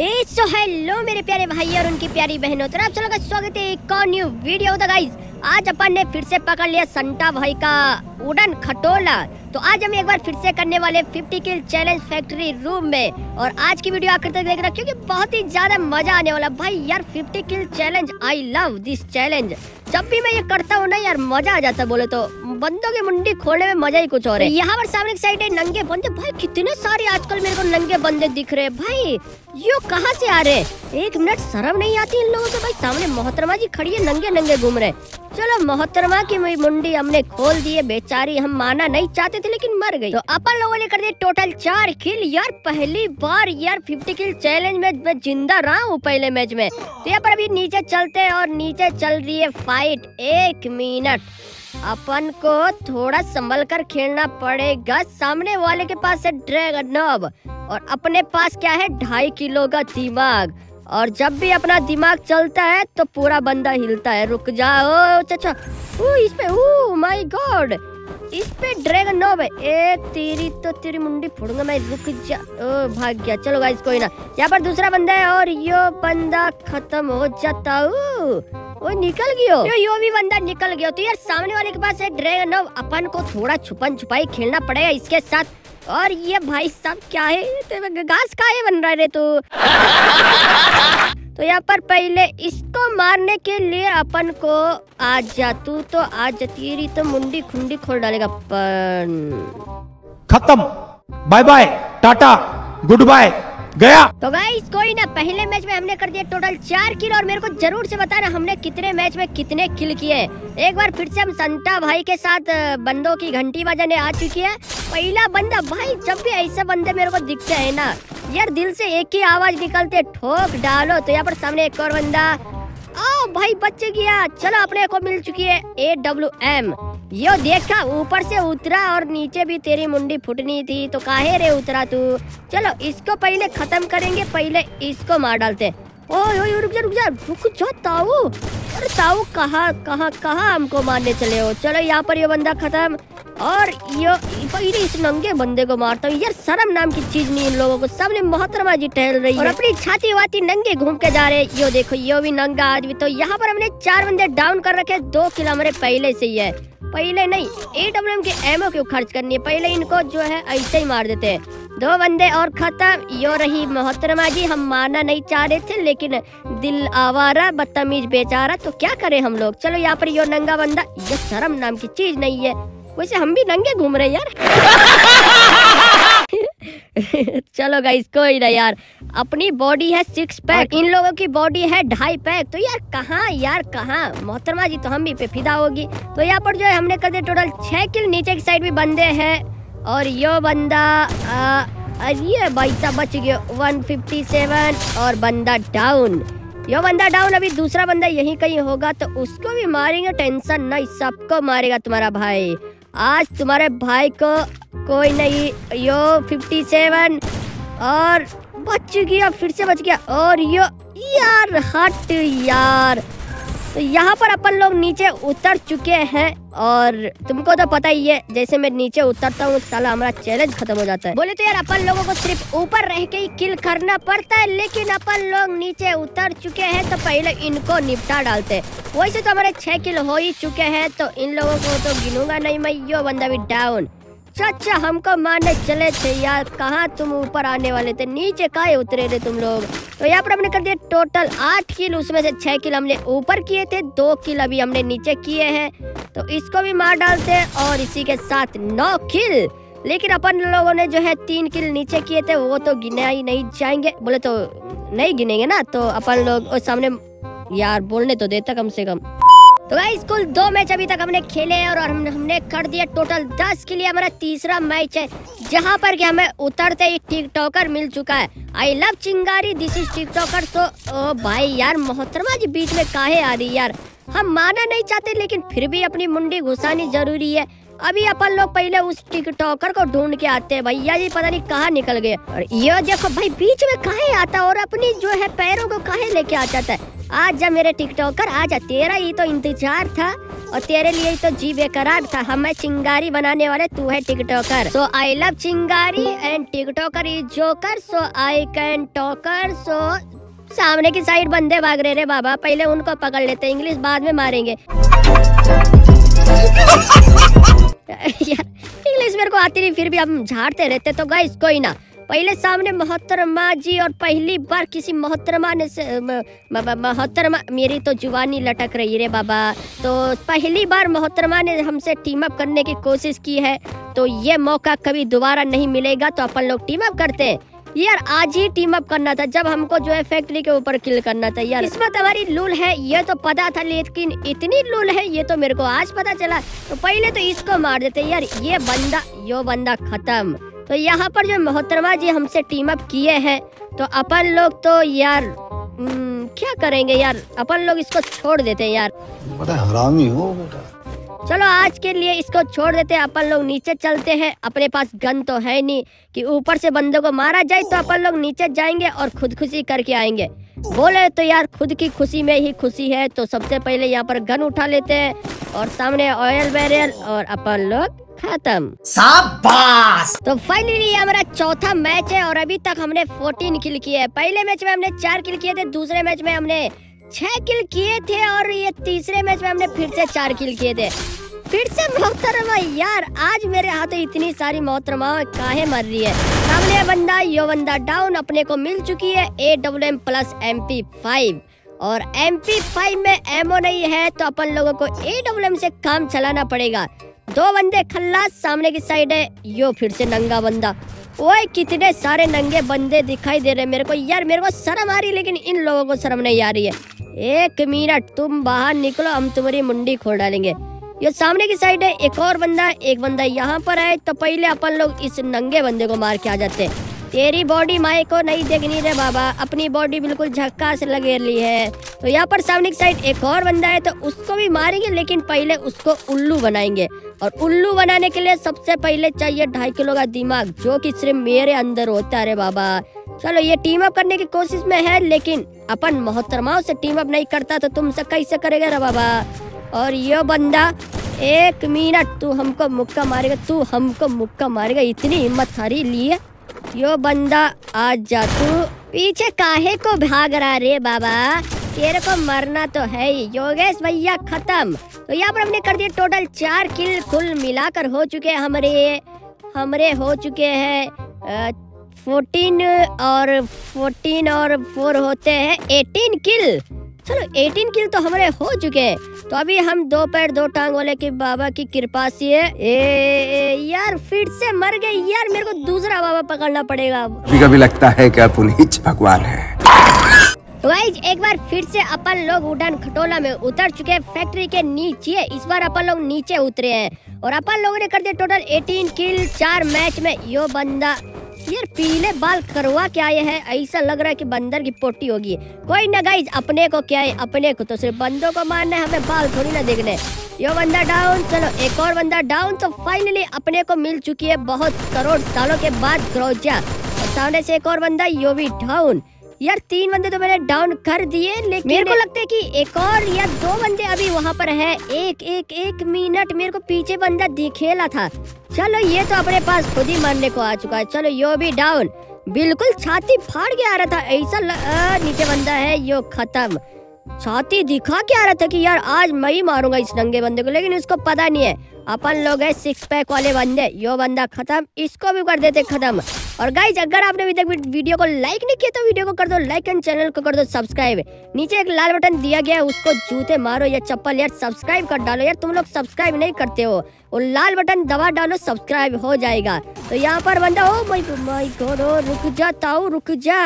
So hello मेरे प्यारे भाई और उनकी प्यारी बहनों, तो आप सबका स्वागत है एक और न्यू वीडियो। तो गाइस आज अपन ने फिर से पकड़ लिया संता भाई का उड़न खटोला। तो आज हम एक बार फिर से करने वाले 50 किल चैलेंज फैक्ट्री रूम में, और आज की वीडियो आखिर तक देखना क्योंकि बहुत ही ज्यादा मजा आने वाला भाई। यार 50 kill challenge, I love this challenge. जब भी मैं ये करता हूँ ना यार मजा आ जाता, बोले तो बंदों की मुंडी खोलने में मजा ही कुछ और है। यहाँ पर सामने की साइड है नंगे बंदे। भाई कितने सारे आजकल मेरे को नंगे बंदे दिख रहे हैं। भाई यो कहाँ से आ रहे? एक मिनट, शर्म नहीं आती इन लोगों को। भाई सामने मोहतरमा जी खड़ी है, नंगे नंगे घूम रहे। चलो मोहतरमा की मुंडी हमने खोल दी है, बेचारी। हम माना नहीं चाहते थे लेकिन मर गई। तो अपन लोगों ने कर दिए टोटल 4 किल। यार पहली बार यार 50 किल चैलेंज में मैं जिंदा रहा हूँ पहले मैच में। तो यहाँ पर अभी नीचे चलते हैं और नीचे चल रही है फाइट। एक मिनट, अपन को थोड़ा संभल कर खेलना पड़ेगा। सामने वाले के पास है ड्रैगन नॉब और अपने पास क्या है 2.5 किलो का दिमाग। और जब भी अपना दिमाग चलता है तो पूरा बंदा हिलता है। रुक जाओ, अच्छा इस पे, ओ माय गॉड, इस पे ड्रैगन नॉब है। एक तेरी तो तेरी मुंडी फोड़ूंगा मैं, रुक जा। ओ भाग गया। चलो गाइस कोई ना, यहाँ पर दूसरा बंदा है और यो बंदा खत्म हो जाता। वो निकल गयो, यो भी बंदा निकल गया। तो यार सामने वाले के पास है ड्रैगन नॉब। अपन को थोड़ा छुपन छुपाई खेलना पड़ेगा इसके साथ। और ये भाई साहब क्या है, तो घास काहे बन रहा है तू? तो यहाँ पर पहले इसको मारने के लिए अपन को आजा, तू तो आजा, तेरी तो मुंडी खुंडी खोल डालेगा अपन। खत्म, bye bye, Tata, good bye, गया। तो गाइस कोई ना, पहले मैच में हमने कर दिया टोटल 4 किल। और मेरे को जरूर से बताना हमने कितने मैच में कितने किल किए। एक बार फिर से हम संता भाई के साथ बंदों की घंटी बजाने आ चुकी है। पहला बंदा, भाई जब भी ऐसे बंदे मेरे को दिखते हैं ना यार दिल से एक ही आवाज निकलते, ठोक डालो। तो यहाँ पर सामने एक और बंदा, ओ भाई बच गया। चलो अपने को मिल चुकी है AWM। यो देखा, ऊपर से उतरा और नीचे भी तेरी मुंडी फुटनी थी तो काहे रे उतरा तू। चलो इसको पहले खत्म करेंगे, पहले इसको मार डालते। ओए रुक जा ताऊ। अरे ताऊ कहाँ हमको मारने चले हो। चलो यहाँ पर ये बंदा खत्म, और यो पहले इस नंगे बंदे को मारता हूँ। यार शर्म नाम की चीज नहीं इन लोगों को। सामने मोहतरमा जी टहल रही है और अपनी छाती वाती नंगे घूम के जा रहे। यो देखो यो भी नंगा आदमी। तो यहाँ पर हमने 4 बंदे डाउन कर रखे। 2 किल हमारे पहले से ही है। पहले नहीं AWM के एमओ क्यों खर्च करनी है, पहले इनको जो है ऐसे ही मार देते हैं। 2 बंदे और खत्म। यो रही मोहतरमा जी। हम मारना नहीं चाह रहे थे लेकिन दिल आवारा बदतमीज बेचारा, तो क्या करे हम लोग। चलो यहाँ पर यो नंगा बंदा, ये शर्म नाम की चीज नहीं है। वैसे हम भी नंगे घूम रहे यार। चलो गाइस कोई ना यार, अपनी बॉडी है 6 पैक, इन लोगों की बॉडी है 2.5 पैक। तो यार कहाँ मोहतरमा जी तो हम भी पे फिदा होगी। तो यहाँ पर जो है हमने कर दिया टोटल 6 किल। नीचे की साइड भी बंदे हैं और यो बंदा अरे भाई साहब बच गया। 157 और बंदा डाउन। यो बंदा डाउन। अभी दूसरा बंदा यहीं कहीं होगा तो उसको भी मारेंगे, टेंशन नहीं, सबको मारेगा तुम्हारा भाई। आज तुम्हारे भाई को कोई नहीं। यो 57 और बच गया, फिर से बच गया। और यो यार हट यार। तो यहाँ पर अपन लोग नीचे उतर चुके हैं और तुमको तो पता ही है जैसे मैं नीचे उतरता हूँ साला हमारा चैलेंज खत्म हो जाता है। बोले तो यार अपन लोगों को सिर्फ ऊपर रह के ही किल करना पड़ता है, लेकिन अपन लोग नीचे उतर चुके हैं तो पहले इनको निपटा डालते हैं। वैसे तो हमारे 6 किल हो ही चुके हैं तो इन लोगों को तो गिनूंगा नहीं मैं। यो बंदा भी डाउन। अच्छा हमको मारने चले थे यार, कहाँ तुम ऊपर आने वाले थे, नीचे काहे उतरे थे तुम लोग। तो यहाँ पर हमने कर दिया टोटल 8 किल। उसमें से 6 किल हमने ऊपर किए थे, 2 किल अभी हमने नीचे किए हैं। तो इसको भी मार डालते हैं और इसी के साथ 9 किल। लेकिन अपन लोगों ने जो है 3 किल नीचे किए थे, वो तो गिने ही नहीं जाएंगे, बोले तो नहीं गिनेंगे ना। तो अपन लोग और सामने यार बोलने तो देता कम से कम। तो गाइस कुल 2 मैच अभी तक हमने खेले हैं और हमने कर दिया टोटल 10 के लिए। हमारा तीसरा मैच है जहां पर कि हमें उतरते ही टिकटॉकर मिल चुका है। I love Chingari, this is TikToker. तो ओ भाई यार मोहतरमा जी बीच में काहे आ रही यार। हम माना नहीं चाहते लेकिन फिर भी अपनी मुंडी घुसानी जरूरी है। अभी अपन लोग पहले उस टिकटॉकर को ढूंढ के आते हैं। भैया जी पता नहीं कहाँ निकल गए। और ये देखो भाई बीच में काहे आता और अपनी जो है पैरों को काहे लेके आ जाता है। आज जा मेरे टिकटॉकर, आज तेरा ही तो इंतजार था और तेरे लिए ही तो जी बेकरार था। हमें चिंगारी बनाने वाले तू है TikToker. So I love Chingari and TikToker is joker. So I can talker. सो सामने की साइड बंदे भाग रहे रे बाबा, पहले उनको पकड़ लेते, इंग्लिश बाद में मारेंगे। यार इंग्लिश मेरे को आती नहीं, फिर भी हम झाड़ते रहते। तो गाइस कोई ना, पहले सामने मोहतरमा जी, और पहली बार किसी मोहतरमा ने मोहतरमा, मेरी तो जुबानी लटक रही रे बाबा। तो पहली बार मोहतरमा ने हमसे टीम अप करने की कोशिश की है, तो ये मौका कभी दोबारा नहीं मिलेगा। तो अपन लोग टीम अप करते हैं यार। आज ही टीम अप करना था जब हमको जो है फैक्ट्री के ऊपर किल करना था। यार इसमें तुम्हारी लूल है ये तो पता था, लेकिन इतनी लूल है ये तो मेरे को आज पता चला। तो पहले तो इसको मार देते यार, ये बंदा, यो बंदा खत्म। तो यहाँ पर जो मोहतरमा जी हमसे टीम अप किए हैं, तो अपन लोग तो यार क्या करेंगे यार, अपन लोग इसको छोड़ देते हैं यार। बड़ा हरामी हो बेटा। चलो आज के लिए इसको छोड़ देते हैं, अपन लोग नीचे चलते हैं। अपने पास गन तो है नहीं कि ऊपर से बंदों को मारा जाए, तो अपन लोग नीचे जाएंगे और खुदकुशी करके आएंगे। बोले तो यार खुद की खुशी में ही खुशी है। तो सबसे पहले यहाँ पर गन उठा लेते हैं और सामने ऑयल बैरल, और अपन लोग खत्म। शाबाश। तो फाइनली ये हमारा चौथा मैच है और अभी तक हमने 14 किल किए हैं। पहले मैच में हमने 4 किल किए थे, दूसरे मैच में हमने 6 किल किए थे, और ये तीसरे मैच में हमने फिर से 4 किल किए थे। फिर से मोहतरमा यार, आज मेरे हाथों तो इतनी सारी मोहतरमा काहे मर रही है। सामने बंदा, यो बंदा डाउन। अपने को मिल चुकी है AWM + MP5, और MP5 में एमओ नहीं है, तो अपन लोगों को AWM से काम चलाना पड़ेगा। 2 बंदे खल्लास, सामने की साइड है यो फिर से नंगा बंदा। ओए कितने सारे नंगे बंदे दिखाई दे रहे मेरे को। यार मेरे को शर्म आ रही, लेकिन इन लोगों को शर्म नहीं आ रही है। 1 मिनट तुम बाहर निकलो, हम तुम्हारी मुंडी खोल डालेंगे। ये सामने की साइड है एक और बंदा, एक बंदा यहाँ पर है। तो पहले अपन लोग इस नंगे बंदे को मार के आ जाते हैं। तेरी बॉडी माए को नहीं देखनी रे बाबा, अपनी बॉडी बिल्कुल झक्कास लगे ली है। तो यहाँ पर सामने की साइड एक और बंदा है, तो उसको भी मारेंगे, लेकिन पहले उसको उल्लू बनाएंगे। और उल्लू बनाने के लिए सबसे पहले चाहिए 2.5 किलो का दिमाग, जो कि सिर्फ मेरे अंदर होता है रे बाबा। चलो ये टीम अप करने की कोशिश में है, लेकिन अपन मोहतरमाओं से टीम अप नहीं करता तो तुमसे कैसे करेगा रे बाबा। और ये बंदा, 1 मिनट तू हमको मुक्का मारेगा, तू हमको मुक्का मारेगा, इतनी हिम्मत थारी लिए। यो बंदा आ जा, तू पीछे काहे को भाग रहा रे बाबा, तेरे को मरना तो है ही। योगेश भैया खत्म। तो यहाँ पर हमने कर दिए टोटल 4 किल। कुल मिलाकर हो चुके हैं हमारे हो चुके हैं 14 और 4 होते हैं 18 किल। चलो 18 किल तो हमारे हो चुके हैं। तो अभी हम 2 पैर 2 टांग वाले के बाबा की कृपा से यार फिर से मर गए। यार मेरे को दूसरा बाबा पकड़ना पड़ेगा। कभी लगता है क्या पुनीत भगवान है। तो गाइस एक बार फिर से अपन लोग उड़ान खटोला में उतर चुके हैं, फैक्ट्री के नीचे। इस बार अपन लोग नीचे उतरे हैं और अपन लोगों ने कर दिया टोटल 18 किल 4 मैच में। यो बंदा यार पीले बाल करवा के आए हैं, ऐसा लग रहा है कि बंदर की पोटी होगी। कोई ना गाइज, अपने को क्या है, अपने को तो सिर्फ बंदों को मारना है, हमें बाल थोड़ी ना देखने। यो बंदा डाउन। चलो एक और बंदा डाउन। तो फाइनली अपने को मिल चुकी है बहुत करोड़ सालों के बाद ग्रोजा। और सामने से एक और बंदा, यो भी डाउन। यार 3 बंदे तो मैंने डाउन कर दिए, लेकिन मेरे को लगता है कि एक और या 2 बंदे अभी वहाँ पर है। एक मिनट, मेरे को पीछे बंदा दिखेला था। चलो ये तो अपने पास खुद ही मरने को आ चुका है। चलो यो भी डाउन, बिल्कुल छाती फाड़ के आ रहा था ऐसा। नीचे बंदा है यो खत्म। छाती दिखा के आ रहा था कि यार आज मैं ही मारूंगा इस नंगे बंदे को, लेकिन उसको पता नहीं है अपन लोग है 6 पैक वाले बंदे। यो बंदा खत्म, इसको भी कर देते खत्म। और गाइज अगर आपने अभी तक वीडियो को लाइक नहीं किया तो वीडियो को कर दो लाइक एंड चैनल को कर दो सब्सक्राइब। नीचे एक लाल बटन दिया गया है, उसको जूते मारो या चप्पल यार सब्सक्राइब कर डालो। यार तुम लोग सब्सक्राइब नहीं करते हो, और लाल बटन दबा डालो, सब्सक्राइब हो जाएगा। तो यहाँ पर बंदा, ओ माय गॉड, रुक जा ताऊ रुक जा।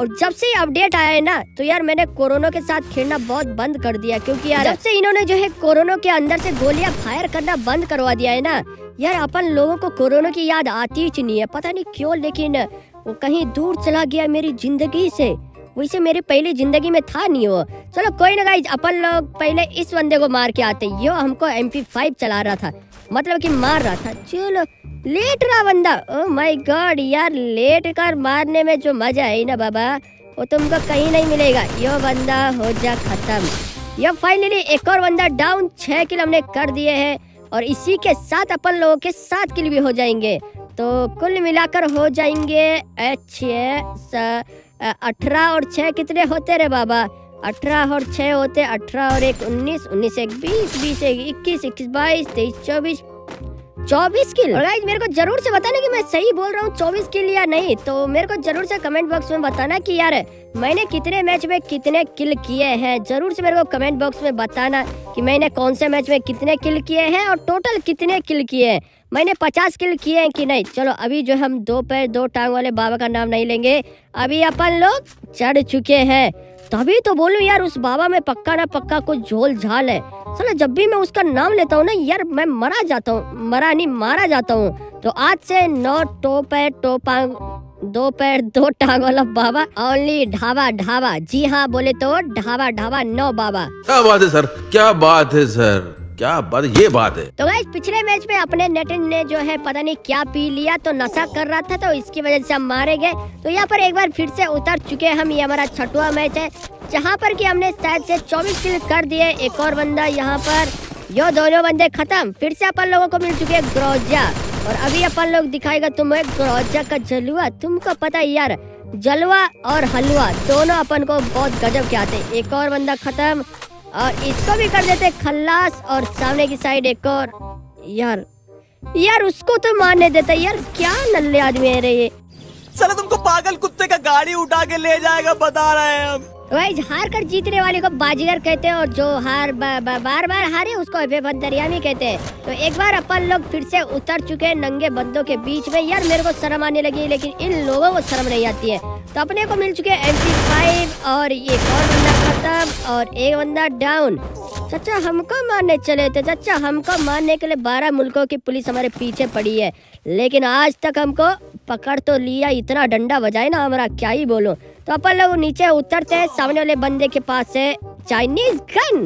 और जब से अपडेट आया है ना, तो यार मैंने कोरोना के साथ खेलना बहुत बंद कर दिया, क्योंकि यार जब से इन्होंने जो है कोरोना के अंदर से गोलियां फायर करना बंद करवा दिया है ना, यार अपन लोगों को कोरोना की याद आती ही नहीं है, पता नहीं क्यों। लेकिन वो कहीं दूर चला गया मेरी जिंदगी से, वैसे मेरी पहली जिंदगी में था नहीं वो। चलो कोई ना गाइज, अपन लोग पहले इस बंदे को मार के आते। यो हमको MP5 चला रहा था, मतलब कि मार रहा था। चलो लेट रहा बंदा, ओ माय गॉड यार, लेट कर मारने में जो मजा है ना बाबा, वो तुमको कहीं नहीं मिलेगा। यो बंदा हो जा खत्म। यह फाइनली एक और बंदा डाउन, 6 किल हमने कर दिए हैं और इसी के साथ अपन लोगों के 7 किल भी हो जाएंगे, तो कुल मिलाकर हो जाएंगे 18 और 6 कितने होते रे बाबा, 18 और 6 होते, 18 और 1 19, 19 एक 20, 20 एक 21, 21 22, 23 24, 24 किल। और गाइस मेरे को जरूर से बताना कि मैं सही बोल रहा हूँ 24 किल या नहीं, तो मेरे को जरूर से कमेंट बॉक्स में बताना कि यार मैंने कितने मैच में कितने किल किए हैं। जरूर से मेरे को कमेंट बॉक्स में बताना कि मैंने कौन से मैच में कितने किल किए हैं और टोटल कितने किल किए हैं। मैंने 50 किल किए हैं कि नहीं। चलो अभी जो हम 2 पैर 2 टांग वाले बाबा का नाम नहीं लेंगे, अभी अपन लोग चढ़ चुके हैं। तभी तो बोलूं यार उस बाबा में पक्का ना पक्का कुछ झोल झाल है। साला जब भी मैं उसका नाम लेता हूँ ना यार मैं मरा जाता हूँ, मरा नहीं मारा जाता हूँ। तो आज से 9 2 पैर 2 टांग वाला बाबा, ओनली ढाबा ढाबा। जी हाँ बोले तो ढाबा ढाबा 9 बाबा। क्या बात है सर, क्या बात है सर, क्या बात ये बात है। तो गाइस पिछले मैच में अपने नेटन ने जो है पता नहीं क्या पी लिया, तो नशा कर रहा था, तो इसकी वजह से हम मारे गए। तो यहाँ पर एक बार फिर से उतर चुके हम, ये हमारा 6वां मैच है जहाँ पर कि हमने शायद से 24 किल कर दिए। एक और बंदा यहाँ पर, यो दोनों बंदे खत्म। फिर से अपन लोगों को मिल चुके हैं ग्रोजा, और अभी अपन लोग दिखाएगा तुम्हें ग्रोजा का जलवा। तुमको पता है यार जलवा और हलवा दोनों अपन को बहुत गजब के आते। एक और बंदा खत्म और इसको भी कर देते खल्लास। और सामने की साइड एक और, यार यार उसको तो मारने देता यार, क्या नल्ले आदमी है रे ये। साला तुमको पागल कुत्ते का गाड़ी उठा के ले जाएगा बता रहे हैं हम। वही हार कर जीतने वाले को बाजीगर कहते हैं और जो हार बार बार हारे उसको अभिबंदरियामी कहते हैं। तो एक बार अपन लोग फिर से उतर चुके हैं नंगे बंदों के बीच में। यार मेरे को शर्म आने लगी लेकिन इन लोगों को शर्म नहीं आती है। तो अपने को मिल चुके हैं MP5 और ये और बंदा खत्म और एक बंदा डाउन। चाचा हमको मारने चले थे, चाचा हमको मारने के लिए 12 मुल्कों की पुलिस हमारे पीछे पड़ी है, लेकिन आज तक हमको पकड़ तो लिया। इतना डंडा बजाए ना हमारा, क्या ही बोलो। तो अपन लोग नीचे उतरते हैं, सामने वाले बंदे के पास है चाइनीज गन।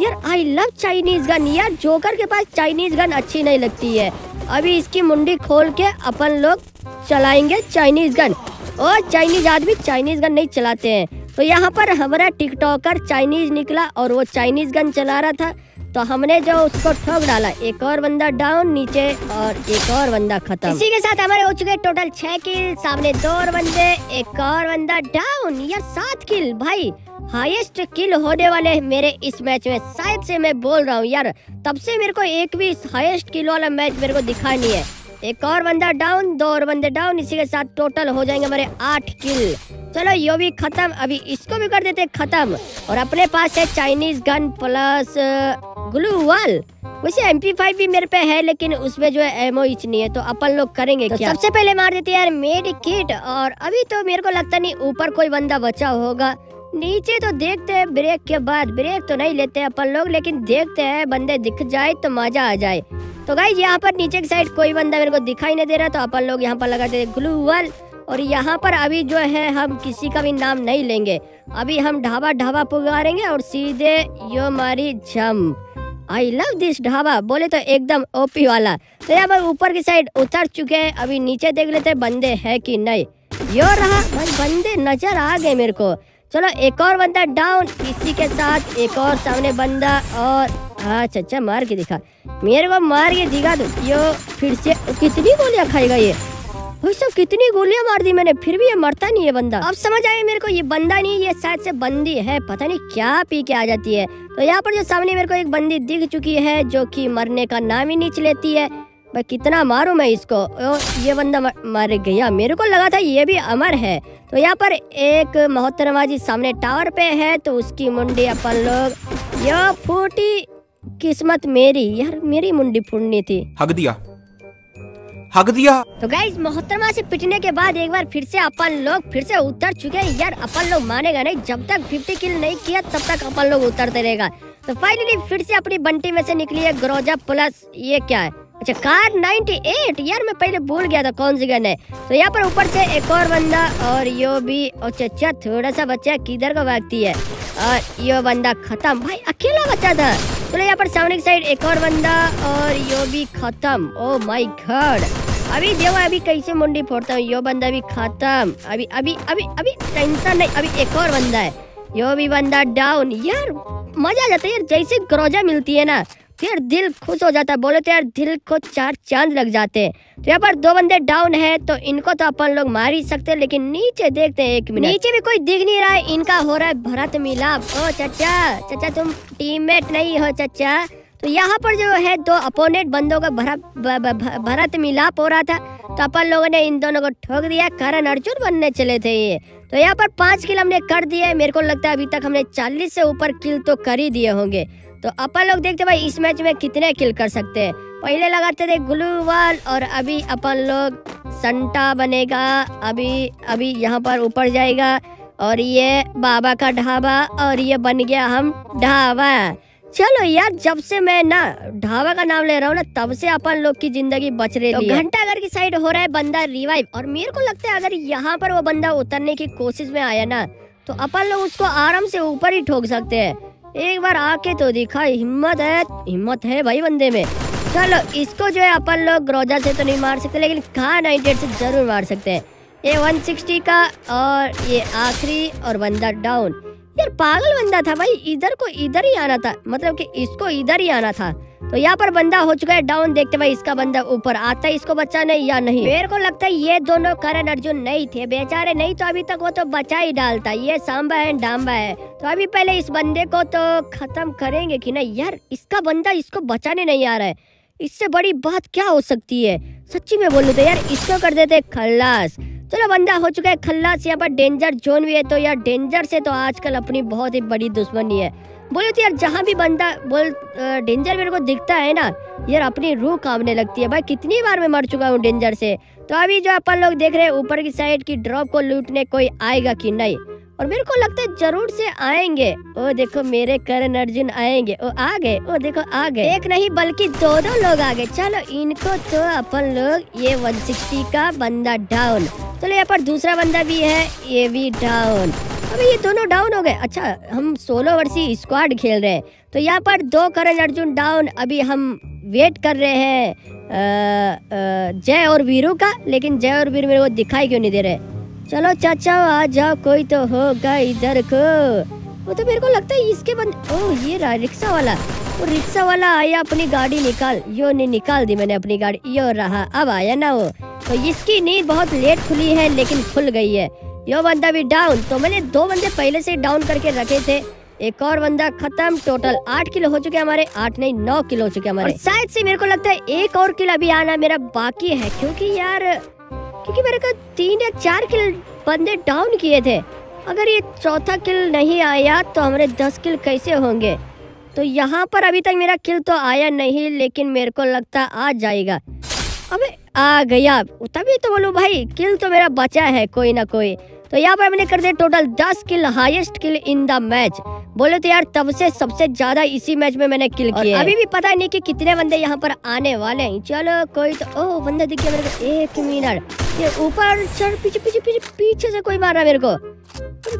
यार आई लव चाइनीज गन। यार जोकर के पास चाइनीज गन अच्छी नहीं लगती है। अभी इसकी मुंडी खोल के अपन लोग चलाएंगे चाइनीज गन। और चाइनीज आदमी चाइनीज गन नहीं चलाते हैं। तो यहाँ पर हमारा टिकटॉकर चाइनीज निकला और वो चाइनीज गन चला रहा था, तो हमने जो उसको ठोक डाला। एक और बंदा डाउन नीचे और एक और बंदा खत्म। इसी के साथ हमारे हो चुके टोटल 6 किल। सामने 2 और बंदे, एक और बंदा डाउन। यार 7 किल भाई, हाईएस्ट किल होने वाले मेरे इस मैच में। शायद से मैं बोल रहा हूँ यार, तब से मेरे को एक भी हाईएस्ट किल वाला मैच मेरे को दिखा नहीं है। एक और बंदा डाउन, 2 और बंदे डाउन। इसी के साथ टोटल हो जाएंगे हमारे 8 किल। चलो यो भी खत्म, अभी इसको भी कर देते खत्म। और अपने पास है चाइनीज गन प्लस ग्लू वाल। वैसे MP5 भी मेरे पे है लेकिन उसमें जो है एमओ इच नहीं है, तो अपन लोग करेंगे क्या। सबसे पहले मार देते यार मेड किट। और अभी तो मेरे को लगता नहीं ऊपर कोई बंदा बचा होगा, नीचे तो देखते हैं ब्रेक के बाद। ब्रेक तो नहीं लेते अपन लोग, लेकिन देखते हैं बंदे दिख जाए तो मजा आ जाए। तो गाइस यहाँ पर नीचे की साइड कोई बंदा मेरे को दिखाई नहीं दे रहा, तो अपन लोग यहाँ पर लगाते हैं ग्लू वाल। और यहाँ पर अभी जो है हम किसी का भी नाम नहीं लेंगे, अभी हम ढाबा ढाबा पुकारेंगे और सीधे यो मारी jump. I love this dhaba बोले तो एकदम ओपी वाला। तो यहाँ पर ऊपर की साइड उतर चुके हैं, अभी नीचे देख लेते हैं बंदे है कि नहीं। यो रहा भाई, बंदे नजर आ गए मेरे को। चलो एक और बंदा डाउन, इसी के साथ एक और सामने बंदा। और अच्छा अच्छा मार के दिखा, मेरे को मार के दिखा दो। यो फिर से कितनी गोलियां खाएगा ये भाई साहब, कितनी गोलियां मार दी मैंने फिर भी ये मरता नहीं है बंदा। अब समझ आया मेरे को ये बंदा नहीं, ये शायद से बंदी है, पता नहीं क्या पी के आ जाती है। तो यहाँ पर जो सामने मेरे को एक बंदी दिख चुकी है जो की मरने का नाम ही नीच लेती है। भाई कितना मारू मैं इसको। ओ, ये बंदा मर गया, मेरे को लगा था ये भी अमर है। तो यहाँ पर एक मोहतरमाजी सामने टावर पे है, तो उसकी मुंडी अपन लोग। यो फूटी किस्मत मेरी, यार मेरी मुंडी फूटनी थी, हक दिया हक दिया। तो गाइस मोहतरमा से पिटने के बाद एक बार फिर से अपन लोग फिर से उतर चुके हैं। यार अपन लोग मानेगा नहीं, जब तक 50 किल नहीं किया तब तक अपन लोग उतरते रहेगा। तो फाइनली फिर से अपनी बंटी में से निकली है ग्रोजा प्लस, ये क्या है, अच्छा कार 98। यार मैं पहले भूल गया था कौन सी गन है। तो यहाँ पर ऊपर से एक और बंदा और यो भी। अच्छा थोड़ा सा बच्चा किधर को भागती है। और यो बंदा खत्म, भाई अकेला बच्चा था। चलो यहाँ पर सामने की साइड एक और बंदा और यो भी खत्म। ओ माय गॉड, अभी देखो अभी कैसे मुंडी फोड़ता हूँ। यो बंदा भी खत्म। अभी अभी अभी अभी टेंशन नहीं। अभी एक और बंदा है, यो भी बंदा डाउन। यार मजा आ जाता है यार, जैसे ग्रोजा मिलती है ना तो यार दिल खुश हो जाता है। बोलो तो यार दिल को चार चांद लग जाते हैं। तो यहाँ पर दो बंदे डाउन है तो इनको तो अपन लोग मार ही सकते हैं, लेकिन नीचे देखते हैं। एक मिनट, नीचे भी कोई दिख नहीं रहा है। इनका हो रहा है भरत मिलाप। ओ चचा, चचा तुम टीममेट नहीं हो चचा। तो यहाँ पर जो है दो अपोनेंट बंदों का भरत मिलाप हो रहा था, तो अपन लोगों ने इन दोनों को ठोक दिया। कारण अर्जुन बनने चले थे ये। तो यहाँ पर 5 किल हमने कर दिए। मेरे को लगता है अभी तक हमने 40 से ऊपर किल तो कर ही दिए होंगे। तो अपन लोग देखते भाई इस मैच में कितने किल कर सकते हैं। पहले लगाते थे ग्लूवाल और अभी अपन लोग संटा बनेगा। अभी अभी यहाँ पर ऊपर जाएगा और ये बाबा का ढाबा और ये बन गया हम ढाबा। चलो यार, जब से मैं ना ढाबा का नाम ले रहा हूँ ना तब से अपन लोग की जिंदगी बच रही है। तो घंटाघर की साइड हो रहा है बंदा रिवाइव और मेरे को लगता है अगर यहाँ पर वो बंदा उतरने की कोशिश में आया ना तो अपन लोग उसको आराम से ऊपर ही ठोक सकते हैं। एक बार आके तो दिखा, हिम्मत है, हिम्मत है भाई बंदे में। चलो इसको जो है अपन लोग ग्रोजा से तो नहीं मार सकते, लेकिन खा 98 से जरूर मार सकते हैं। ये 160 का और ये आखिरी और बंदा डाउन। यार पागल बंदा था भाई, इधर को इधर ही आना था, मतलब कि इसको इधर ही आना था। तो यहाँ पर बंदा हो चुका है डाउन। देखते भाई इसका बंदा ऊपर आता है, इसको बचाने या नहीं। मेरे को लगता है ये दोनों करण अर्जुन नहीं थे बेचारे, नहीं तो अभी तक वो तो बचा ही डालता। ये सांबा है, डांबा है। तो अभी पहले इस बंदे को तो खत्म करेंगे कि नहीं। यार इसका बंदा इसको बचाने नहीं आ रहा है, इससे बड़ी बात क्या हो सकती है। सच्ची में बोलूं तो यार इसको कर देते खल्लास। चलो बंदा हो चुका है खल्लास। यहाँ पर डेंजर जोन भी है, तो यार डेंजर से तो आजकल अपनी बहुत ही बड़ी दुश्मनी है। बोलो तो यार जहाँ भी बंदा डेंजर मेरे को दिखता है ना यार अपनी रूह कांपने लगती है। भाई कितनी बार मैं मर चुका हूँ डेंजर से। तो अभी जो अपन लोग देख रहे हैं ऊपर की साइड की ड्रॉप को लूटने कोई आएगा कि नहीं, और मेरे को लगता है जरूर से आएंगे। ओ देखो मेरे करण अर्जुन आएंगे। ओ आ गए, ओ देखो आ गए। एक नहीं बल्कि दो लोग आ गए। चलो इनको तो अपन लोग, ये 160 का बंदा डाउन। चलो यहाँ पर दूसरा बंदा भी है, ये भी डाउन। अबे ये दोनों डाउन हो गए। अच्छा हम 16 वर्षीय स्क्वाड खेल रहे हैं। तो यहाँ पर 2 करण अर्जुन डाउन। अभी हम वेट कर रहे हैं जय और वीरू का, लेकिन जय और वीरू मेरे को दिखाई क्यों नहीं दे रहे। चलो चाचा आ जाओ, कोई तो होगा इधर को। वो तो मेरे को लगता है इसके ओह ये रहा रिक्शा वाला। वो रिक्शा वाला आया, अपनी गाड़ी निकाल। यो ने निकाल दी मैंने अपनी गाड़ी। यो रहा, अब आया ना वो। तो इसकी नींद बहुत लेट खुली है लेकिन खुल गई है। यो बंदा भी डाउन। तो मैंने 2 बंदे पहले से डाउन करके रखे थे। एक और बंदा खत्म। टोटल 8 किल हो चुके हमारे। 8 नहीं 9 किल हो चुके हमारे। शायद से मेरे को लगता है एक और किल अभी आना मेरा बाकी है, क्योंकि मेरे को 3 या 4 किल बंदे डाउन किए थे। अगर ये चौथा किल नहीं आया तो हमारे 10 किल कैसे होंगे। तो यहाँ पर अभी तक मेरा किल तो आया नहीं, लेकिन मेरे को लगता आ जाएगा। अबे आ गया। तभी तो बोलूँ भाई किल तो मेरा बचा है कोई ना कोई। तो यहाँ पर मैंने कर दिया total 10 kill, highest kill in the match. बोले तो यार तब से सबसे ज्यादा इसी मैच में मैंने किल किए। अभी भी पता नहीं कि कितने बंदे यहाँ पर आने वाले हैं। चलो कोई तो, ओह बंदा दिख गया मेरे को। एक मिनट, ये ऊपर चढ़, पीछे पीछे पीछे पीछे से कोई मार रहा मेरे को।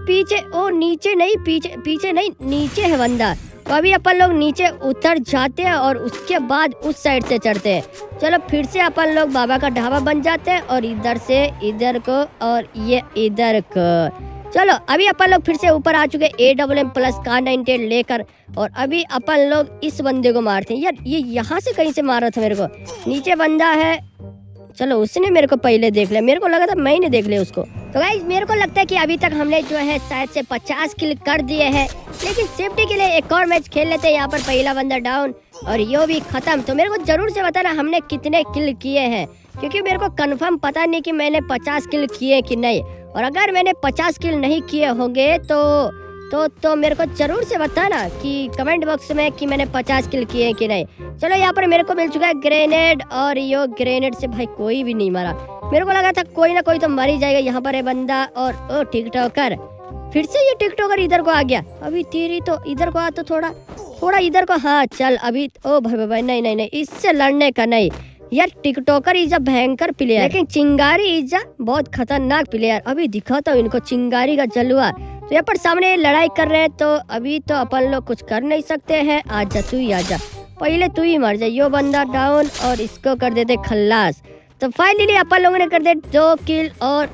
पीछे, ओ नीचे नहीं, पीछे पीछे नहीं, नीचे है बंदा। तो अभी अपन लोग नीचे उतर जाते हैं और उसके बाद उस साइड से चढ़ते हैं। चलो फिर से अपन लोग बाबा का ढाबा बन जाते हैं और इधर से इधर को और ये इधर को। चलो अभी अपन लोग फिर से ऊपर आ चुके हैं AWM+ का 98 लेकर, और अभी अपन लोग इस बंदे को मारते हैं। यार ये यहाँ से कहीं से मारा था मेरे को। नीचे बंदा है। चलो उसने मेरे को पहले देख लिया, मेरे को लगा था मैंने देख लिया उसको। तो गाइस मेरे को लगता है कि अभी तक हमने जो है शायद से 50 किल कर दिए हैं, लेकिन सेफ्टी के लिए एक और मैच खेल लेते हैं। यहाँ पर पहला बंदा डाउन और यो भी खत्म। तो मेरे को जरूर से बताना हमने कितने किल किए हैं, क्योंकि मेरे को कंफर्म पता नहीं कि मैंने 50 किल किए कि नहीं। और अगर मैंने 50 किल नहीं किए होंगे तो मेरे को जरूर से बताना कि कमेंट बॉक्स में कि मैंने 50 किल किए कि नहीं। चलो यहाँ पर मेरे को मिल चुका है ग्रेनेड, और यो ग्रेनेड से भाई कोई भी नहीं मारा। मेरे को लगा था कोई ना कोई तो मर ही जाएगा। यहाँ पर है बंदा और ओ टिकटॉकर। फिर से ये टिकटॉकर इधर को आ गया। अभी तेरी तो इधर को आ, तो थोड़ा इधर को। हाँ चल अभी। ओ भाई भाई नहीं, इससे लड़ने का नहीं। यार टिकटॉकर इज अ भयंकर प्लेयर, लेकिन चिंगारी इज अ बहुत खतरनाक प्लेयर। अभी दिखाता हूँ इनको चिंगारी का जलवा। तो यहाँ पर सामने लड़ाई कर रहे हैं, तो अभी तो अपन लोग कुछ कर नहीं सकते हैं। आजा तू ही, आजा पहले तू ही मर जाए। यो बंदा डाउन और इसको कर देते खल्लास। तो फाइनली अपन लोगों ने कर दिया 2 किल। और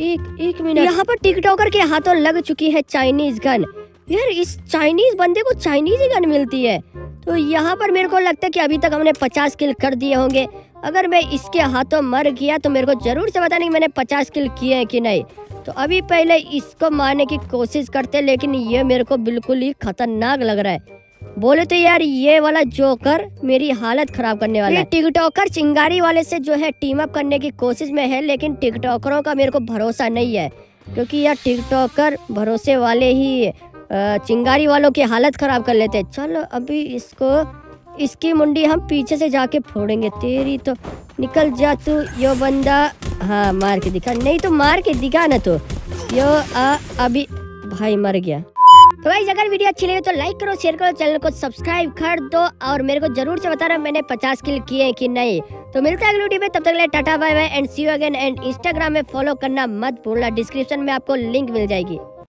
एक मिनट, यहाँ पर टिकटॉकर के हाथों लग चुकी है चाइनीज गन। यार इस चाइनीज बंदे को चाइनीज ही गन मिलती है। तो यहाँ पर मेरे को लगता है कि अभी तक हमने 50 किल कर दिए होंगे। अगर मैं इसके हाथों मर गया तो मेरे को जरूर से बताना कि मैंने 50 किल किए हैं कि नहीं। तो अभी पहले इसको मारने की कोशिश करते, लेकिन ये मेरे को बिल्कुल ही खतरनाक लग रहा है। बोले तो यार ये वाला जोकर मेरी हालत खराब करने वाला है। टिकटॉकर चिंगारी वाले से जो है टीम अप करने की कोशिश में है, लेकिन टिकटॉकरों का मेरे को भरोसा नहीं है, क्योंकि यार टिकटॉकर भरोसे वाले ही चिंगारी वालों की हालत खराब कर लेते हैं। चलो अभी इसको, इसकी मुंडी हम पीछे से जाके फोड़ेंगे। तेरी तो निकल जा तू यो बंदा। हाँ मार के दिखा, नहीं तो मार के दिखा ना। तो यो अभी भाई मर गया। तो गाइस अगर वीडियो अच्छी लगे तो लाइक करो, शेयर करो, चैनल को सब्सक्राइब कर दो, और मेरे को जरूर से बता रहा मैंने 50 किल किए हैं कि नहीं। तो मिलते हैं अगली वीडियो में, तब तक के लिए Tata bye bye and see you again. And Instagram में फॉलो करना मत भूलना, डिस्क्रिप्शन में आपको लिंक मिल जाएगी।